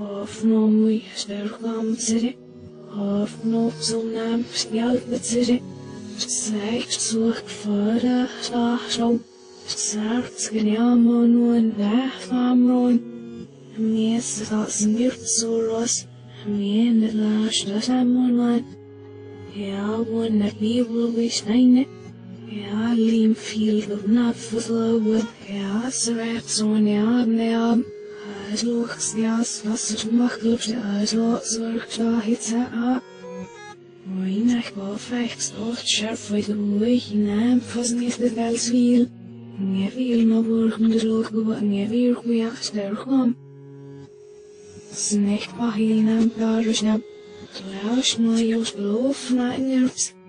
Afnomen sterkam zere, afnomen zonam sjalbet zere, zij zorgt voor de slagroom, zart geniamen en wegvamroon, meest dat smirt zo los, meende laas dat amonaan, ja wanneer nieuwe wijsneine, ja lim viel dat na verloren, ja zwaard zo'n neam. Het loopt juist vast op makkelijk de uitloop zorgt dat het aan. Weinig perfect of scherp voor de weg in hem vast niet de vals viel. Niet veel maar worden de loog geworden, niet veel goeie achterkwam. Snecht maar heel naam paar snap. Luister maar jouw beloof naar nerves.